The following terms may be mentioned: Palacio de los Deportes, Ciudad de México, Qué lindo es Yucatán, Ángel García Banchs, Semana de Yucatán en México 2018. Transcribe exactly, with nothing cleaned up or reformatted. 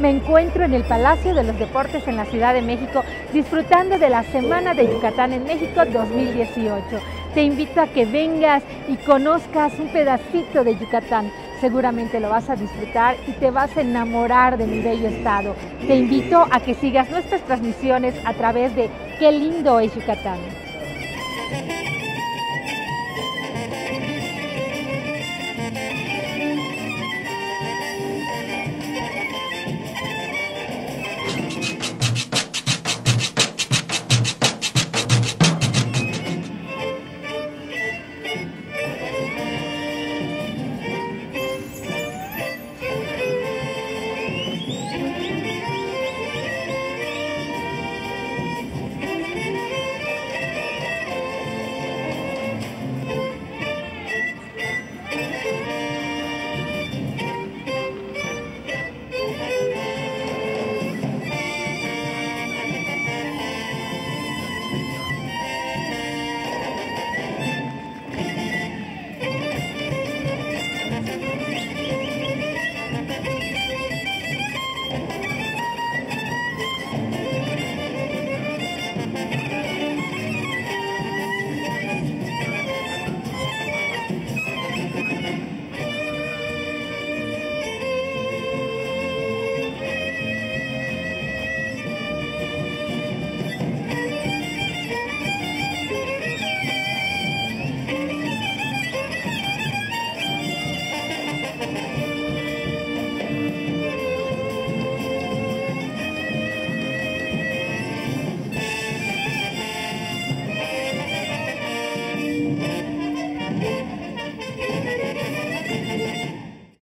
me encuentro en el Palacio de los Deportes en la Ciudad de México, disfrutando de la Semana de Yucatán en México dos mil dieciocho. Te invito a que vengas y conozcas un pedacito de Yucatán. Seguramente lo vas a disfrutar y te vas a enamorar de mi bello estado. Te invito a que sigas nuestras transmisiones a través de Qué lindo es Yucatán.